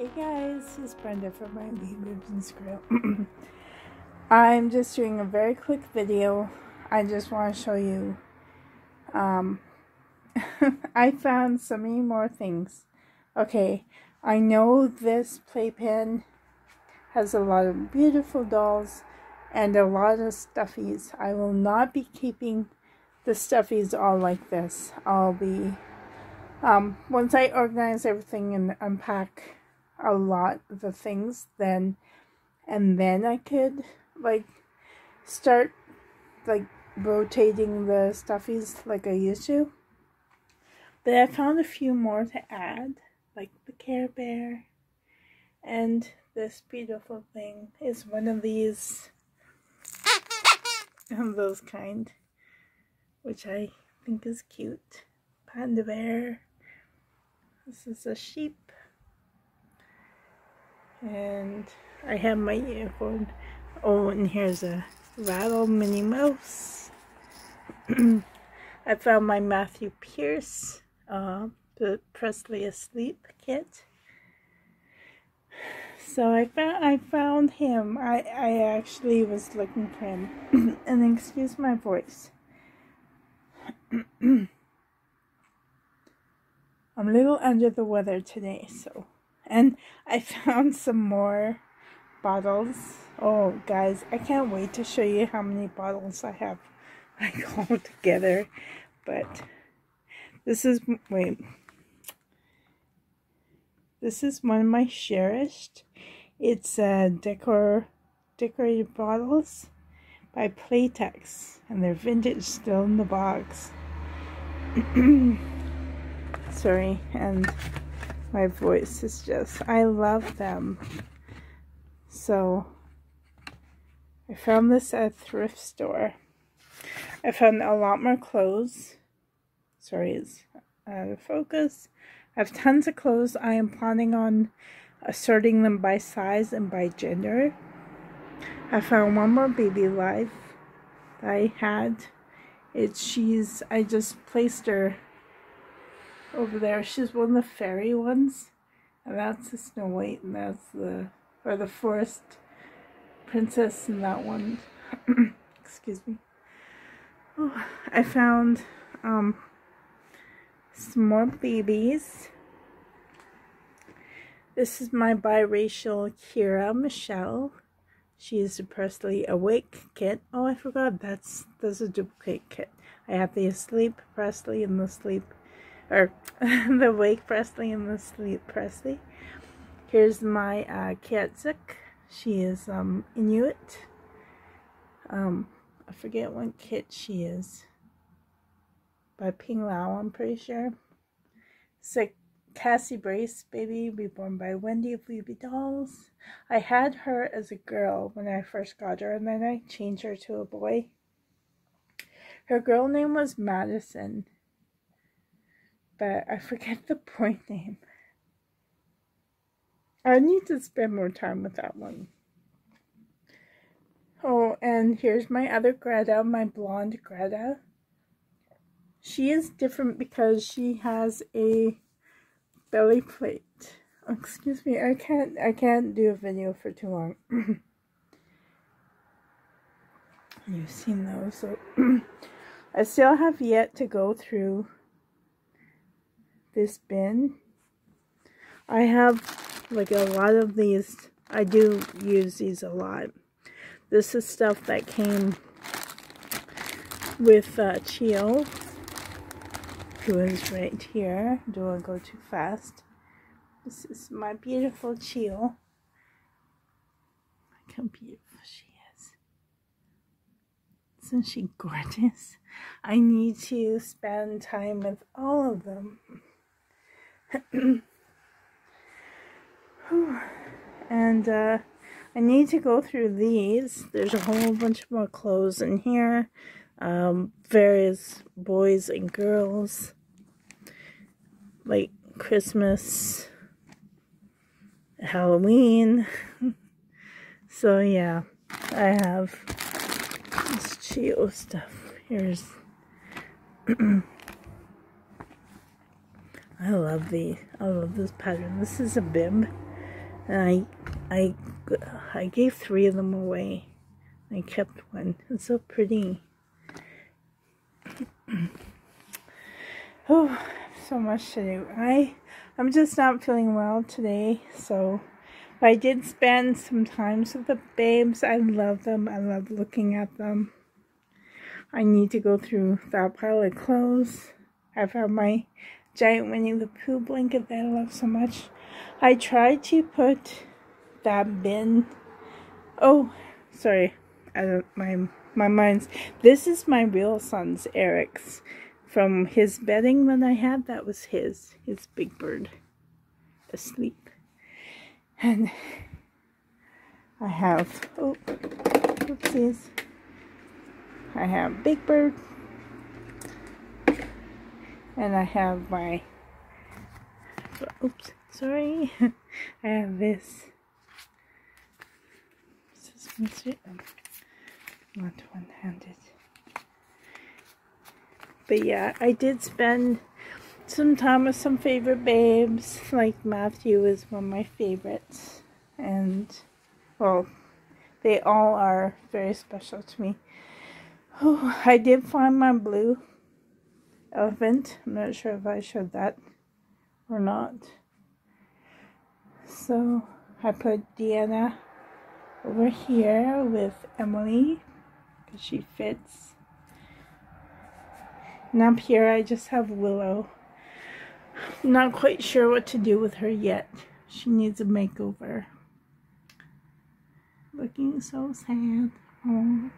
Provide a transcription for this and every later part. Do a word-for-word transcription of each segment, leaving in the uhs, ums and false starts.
Hey guys, it's Brenda from my Boobs and Screw. I'm just doing a very quick video. I just want to show you. Um, I found so many more things. Okay, I know this playpen has a lot of beautiful dolls and a lot of stuffies. I will not be keeping the stuffies all like this. I'll be, um, once I organize everything and unpack a lot of the things, then and then I could like start like rotating the stuffies like I used to. But I found a few more to add, like the Care Bear, and this beautiful thing is one of these and those kind, which I think is cute. Panda Bear. This is a sheep. And I have my earphone. Oh, and here's a Rattle Minnie Mouse. I found my Matthew Pierce, uh, the Presley Asleep kit. So I found I found him. I, I actually was looking for him. And excuse my voice. I'm a little under the weather today, so. And I found some more bottles. Oh, guys, I can't wait to show you how many bottles I have, like, all together. But this is, wait. This is one of my cherished. It's uh, decor, decorated bottles by Playtex. And they're vintage, still in the box. Sorry, and my voice is just, I love them. So, I found this at a thrift store. I found a lot more clothes. Sorry, it's out of focus. I have tons of clothes. I am planning on assorting them by size and by gender. I found one more baby life that I had. It's, she's, I just placed her over there. She's one of the fairy ones, and that's the Snow White, and that's the, or the forest princess, and that one. Excuse me. Oh, I found um some more babies. This is my biracial Kira Michelle. She is the Presley Awake kit. Oh, I forgot, that's that's a duplicate kit. I have the Asleep Presley and the Sleep, or the Wake Presley and the Sleep Presley. Here's my uh, Katzick. She is um, Inuit. Um, I forget what kit she is. By Ping Lao, I'm pretty sure. It's a Cassie Brace baby, reborn by Wendy of Weeby Dolls. I had her as a girl when I first got her, and then I changed her to a boy. Her girl name was Madison, but I forget the boy name. I need to spend more time with that one. Oh, and here's my other Greta, my blonde Greta. She is different because she has a belly plate. Oh, excuse me, I can't, I can't do a video for too long. You've seen those, so I still have yet to go through this bin. I have like a lot of these. I do use these a lot. This is stuff that came with uh, Chio, who is right here. Do I go too fast? This is my beautiful Chio. Look how beautiful she is. Isn't she gorgeous? I need to spend time with all of them. And uh, I need to go through these. There's a whole bunch more clothes in here. Um, various boys and girls. Like Christmas. Halloween. So yeah. I have this Chio stuff. Here's... I love the, I love this pattern. This is a bib. And I, I, I gave three of them away. I kept one. It's so pretty. Oh, so much to do. I, I'm just not feeling well today, so but I did spend some time with the babes. I love them. I love looking at them. I need to go through that pile of clothes. I found my giant Winnie the Pooh blanket that I love so much. I tried to put that bin. Oh, sorry. I don't, my my mind's. This is my real son's, Eric's. From his bedding that I had, that was his. His Big Bird asleep. And I have, oh, oopsies. I have Big Bird. And I have my, oops, sorry. I have this. This is not one-handed. But yeah, I did spend some time with some favorite babes, like Matthew is one of my favorites, and, well, they all are very special to me. Oh, I did find my blue elephant. I'm not sure if I showed that or not. So, I put Diana over here with Emily, because she fits. And up here I just have Willow. I'm not quite sure what to do with her yet. She needs a makeover. Looking so sad. Oh.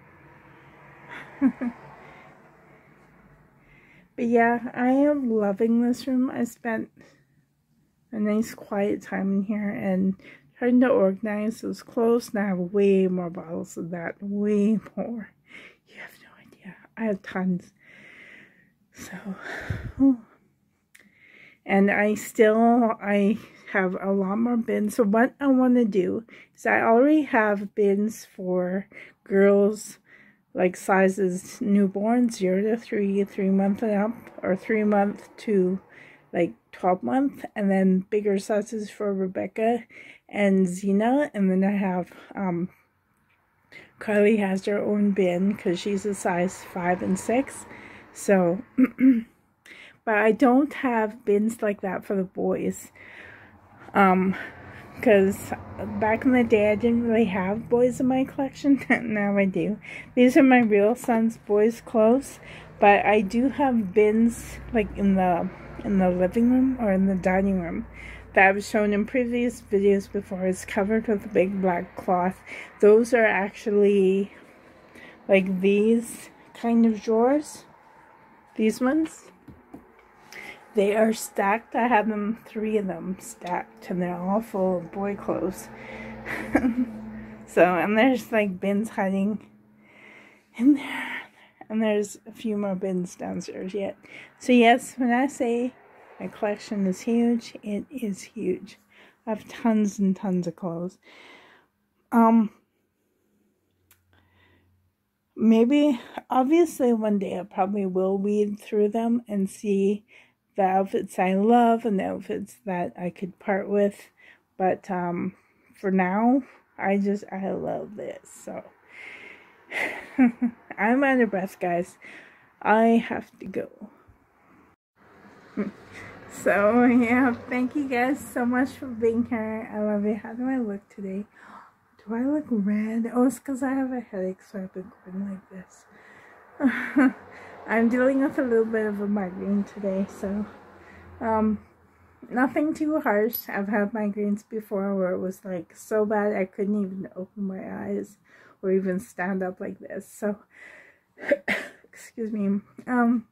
But yeah, I am loving this room. I spent a nice quiet time in here and trying to organize those clothes. Now I have way more bottles of that. Way more. You have no idea. I have tons. So, oh. And I still, I have a lot more bins. So what I want to do is I already have bins for girls, like sizes newborn, zero to three, three month and up, or three month to like twelve month. And then bigger sizes for Rebecca and Zina. And then I have, um, Carly has her own bin because she's a size five and six. So, but I don't have bins like that for the boys, um, because back in the day I didn't really have boys in my collection, now I do. These are my real son's boys' clothes, but I do have bins, like in the, in the living room or in the dining room, that I've shown in previous videos before. It's covered with a big black cloth. Those are actually, like these kind of drawers. These ones, they are stacked. I have them, three of them stacked, and they're all full of boy clothes. So, and there's like bins hiding in there. And there's a few more bins downstairs yet. So yes, when I say my collection is huge, it is huge. I have tons and tons of clothes. Um... Maybe, obviously, one day I probably will weed through them and see the outfits I love and the outfits that I could part with. But um, for now, I just, I love this. So, I'm out of breath, guys. I have to go. So, yeah, thank you guys so much for being here. I love you. How do I look today? Do I look red? Oh, it's because I have a headache, so I've been going like this. I'm dealing with a little bit of a migraine today, so um, nothing too harsh. I've had migraines before where it was like so bad I couldn't even open my eyes or even stand up like this. So, excuse me. Um,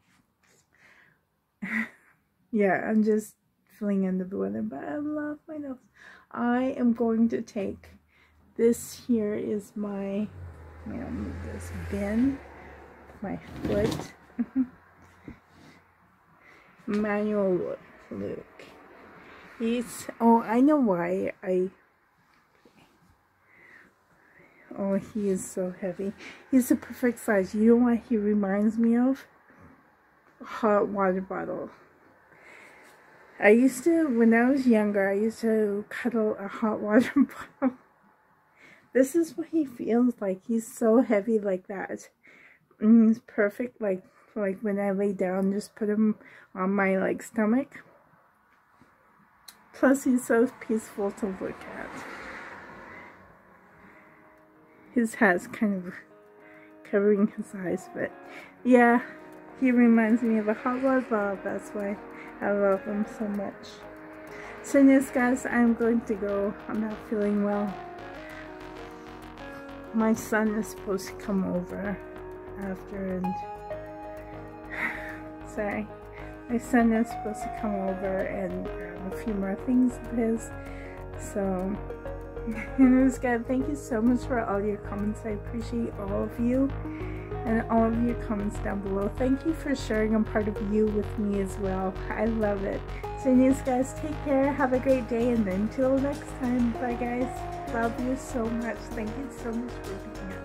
yeah, I'm just feeling under the weather, but I love my nose. I am going to take. This here is my, I'm gonna move this bin, my foot, Manual Luke. He's, oh, I know why I, oh, he is so heavy. He's the perfect size. You know what he reminds me of? A hot water bottle. I used to, when I was younger, I used to cuddle a hot water bottle. This is what he feels like. He's so heavy like that. And he's perfect, like, like when I lay down, just put him on my, like, stomach. Plus, he's so peaceful to look at. His hat's kind of covering his eyes, but yeah, he reminds me of a hot water bottle. That's why I love him so much. So yes, guys, I'm going to go. I'm not feeling well. My son is supposed to come over after, and sorry, my son is supposed to come over and grab a few more things of his. So, anyways, guys, thank you so much for all your comments. I appreciate all of you and all of your comments down below. Thank you for sharing a part of you with me as well. I love it. So, anyways, guys, take care. Have a great day, and until next time, bye, guys. Love you so much. Thank you so much for being here.